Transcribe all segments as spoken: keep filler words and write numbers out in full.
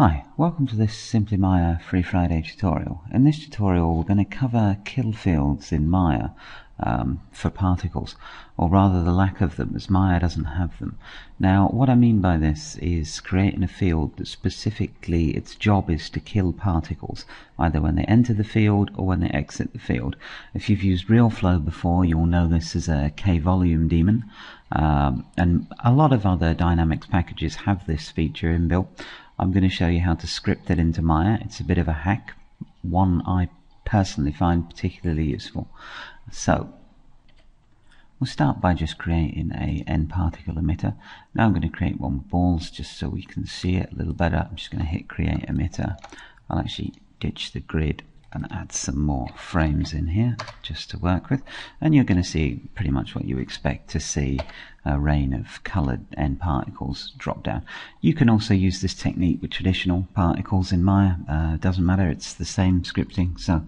Hi, welcome to this Simply Maya Free Friday tutorial. In this tutorial we're going to cover kill fields in Maya um, for particles, or rather the lack of them, as Maya doesn't have them. Now what I mean by this is creating a field that specifically its job is to kill particles, either when they enter the field or when they exit the field. If you've used RealFlow before, you'll know this is a K-volume daemon, um, and a lot of other dynamics packages have this feature inbuilt. I'm going to show you how to script it into Maya. It's a bit of a hack, one I personally find particularly useful. So we'll start by just creating a nParticle emitter. Now I'm going to create one with balls just so we can see it a little better. I'm just going to hit create emitter. I'll actually ditch the grid and add some more frames in here just to work with, and you're going to see pretty much what you expect to see, a rain of coloured n particles drop down. You can also use this technique with traditional particles in Maya, uh, doesn't matter, it's the same scripting, so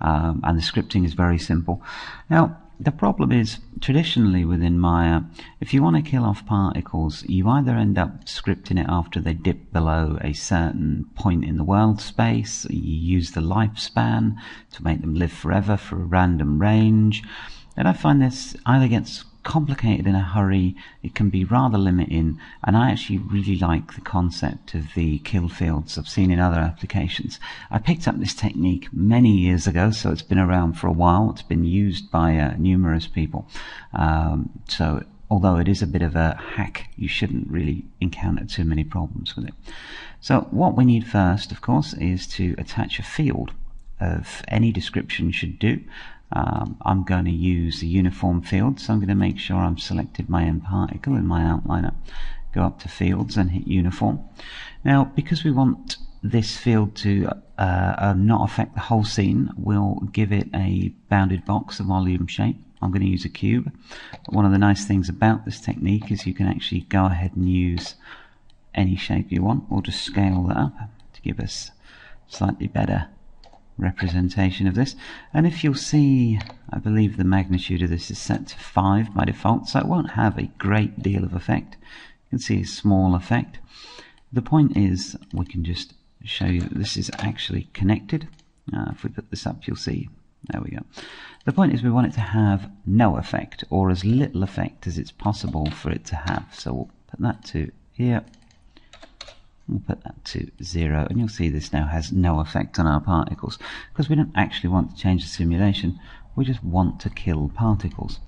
um, and the scripting is very simple. Now the problem is, traditionally within Maya, if you want to kill off particles, you either end up scripting it after they dip below a certain point in the world space, or you use the lifespan to make them live forever for a random range. And I find this either gets complicated in a hurry, it can be rather limiting, and I actually really like the concept of the kill fields I've seen in other applications. I picked up this technique many years ago, so it's been around for a while, it's been used by uh, numerous people, um, so although it is a bit of a hack, you shouldn't really encounter too many problems with it. So what we need first, of course, is to attach a field of any description should do. Um, I'm going to use a uniform field, so I'm going to make sure I've selected my nParticle in my outliner. Go up to fields and hit uniform. Now, because we want this field to uh, uh, not affect the whole scene, we'll give it a bounded box, a volume shape. I'm going to use a cube. But one of the nice things about this technique is you can actually go ahead and use any shape you want. We'll just scale that up to give us slightly better representation of this, and if you'll see, I believe the magnitude of this is set to five by default, so it won't have a great deal of effect. You can see a small effect. The point is, we can just show you that this is actually connected. Uh, if we put this up, you'll see, there we go. The point is, we want it to have no effect, or as little effect as it's possible for it to have, so we'll put that to here. We'll put that to zero, and you'll see this now has no effect on our particles, because we don't actually want to change the simulation, we just want to kill particles.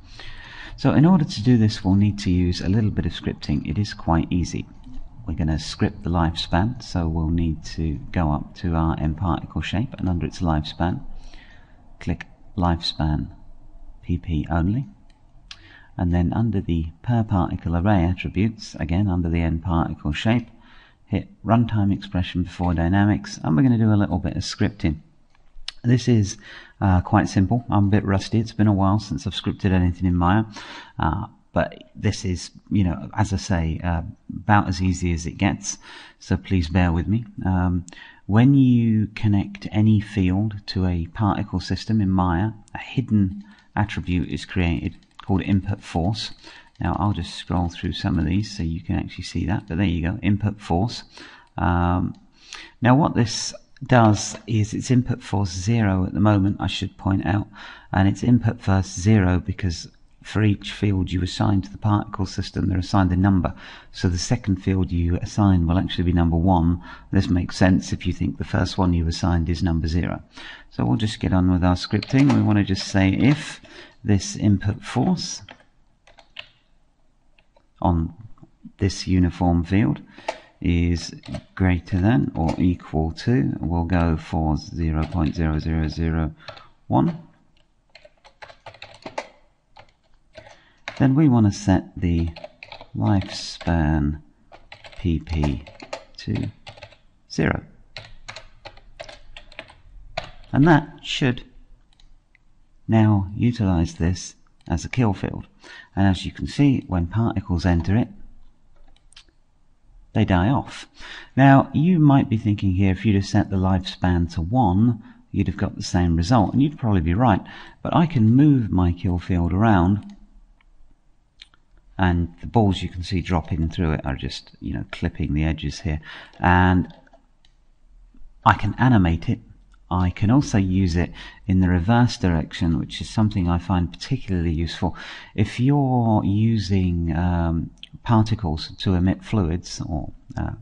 So in order to do this, we'll need to use a little bit of scripting. It is quite easy. We're going to script the lifespan, so we'll need to go up to our nParticle shape, and under its lifespan, click lifespan P P only. And then under the per particle array attributes, again under the nParticle shape, hit runtime expression before dynamics, and we're going to do a little bit of scripting. This is uh, quite simple. I'm a bit rusty, it's been a while since I've scripted anything in Maya, uh, but this is, you know, as I say, uh, about as easy as it gets, so please bear with me. Um, when you connect any field to a particle system in Maya, a hidden attribute is created called input force. Now I'll just scroll through some of these so you can actually see that, but there you go, input force. Um, now what this does is, it's input force zero at the moment, I should point out, and it's input force zero because for each field you assign to the particle system, they're assigned a number, so the second field you assign will actually be number one. This makes sense if you think the first one you assigned is number zero. So we'll just get on with our scripting. We want to just say if this input force on this uniform field is greater than or equal to, we'll go for zero point zero zero zero one, then we want to set the lifespan P P to zero, and that should now utilize this as a kill field. And as you can see, when particles enter it, they die off. Now you might be thinking here, if you'd have set the lifespan to one, you'd have got the same result, and you'd probably be right, but I can move my kill field around, and the balls you can see dropping through it are just, you know, clipping the edges here, and I can animate it. I can also use it in the reverse direction, which is something I find particularly useful. If you're using um, particles to emit fluids, or uh,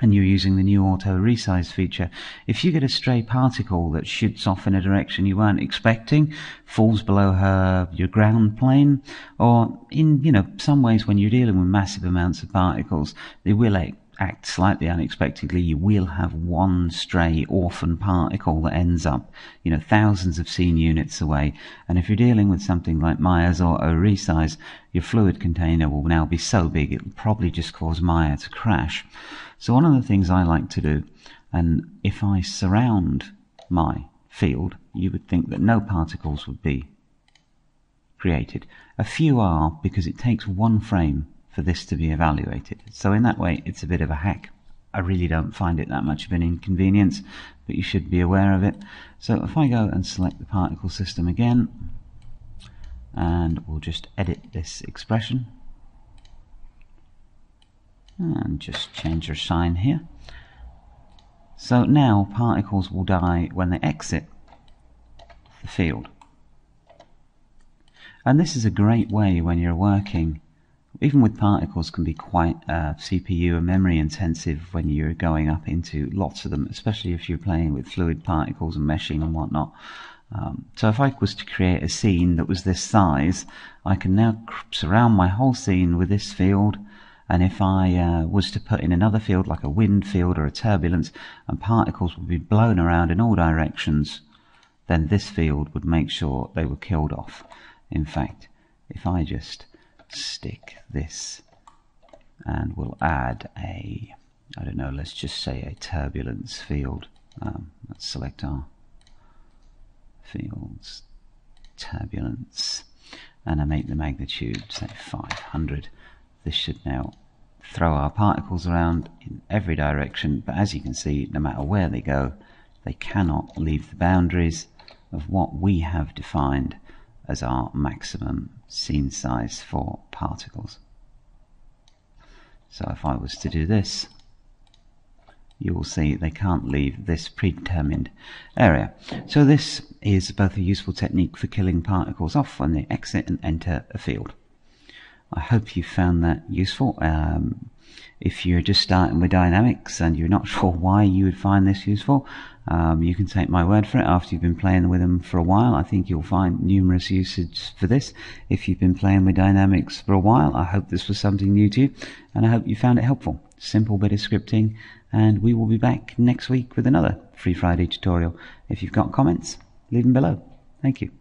and you're using the new auto resize feature, if you get a stray particle that shoots off in a direction you weren't expecting, falls below her your ground plane, or in you know some ways when you're dealing with massive amounts of particles, they will act slightly unexpectedly. You will have one stray orphan particle that ends up, you know, thousands of scene units away. And if you're dealing with something like Maya's auto resize, your fluid container will now be so big it'll probably just cause Maya to crash. So one of the things I like to do, and if I surround my field, you would think that no particles would be created. A few are, because it takes one frame for this to be evaluated. So in that way it's a bit of a hack. I really don't find it that much of an inconvenience, but you should be aware of it. So if I go and select the particle system again, and we'll just edit this expression and just change our sign here. So now particles will die when they exit the field. And this is a great way when you're working, even with particles, can be quite uh, C P U and memory intensive when you're going up into lots of them, especially if you're playing with fluid particles and meshing and whatnot. Um, so if I was to create a scene that was this size, I can now surround my whole scene with this field. And if I uh, was to put in another field, like a wind field or a turbulence, and particles would be blown around in all directions, then this field would make sure they were killed off. In fact, if I just stick this, and we'll add a, I don't know, let's just say a turbulence field. Um, let's select our fields, turbulence, and I make the magnitude, say five hundred. This should now throw our particles around in every direction, but as you can see, no matter where they go, they cannot leave the boundaries of what we have defined as our maximum scene size for particles. So if I was to do this, you will see they can't leave this predetermined area. So this is both a useful technique for killing particles off when they exit and enter a field. I hope you found that useful. Um, if you're just starting with dynamics and you're not sure why you would find this useful, um, you can take my word for it. After you've been playing with them for a while, I think you'll find numerous usages for this. If you've been playing with dynamics for a while, I hope this was something new to you, and I hope you found it helpful. Simple bit of scripting, and we will be back next week with another Free Friday tutorial. If you've got comments, leave them below. Thank you.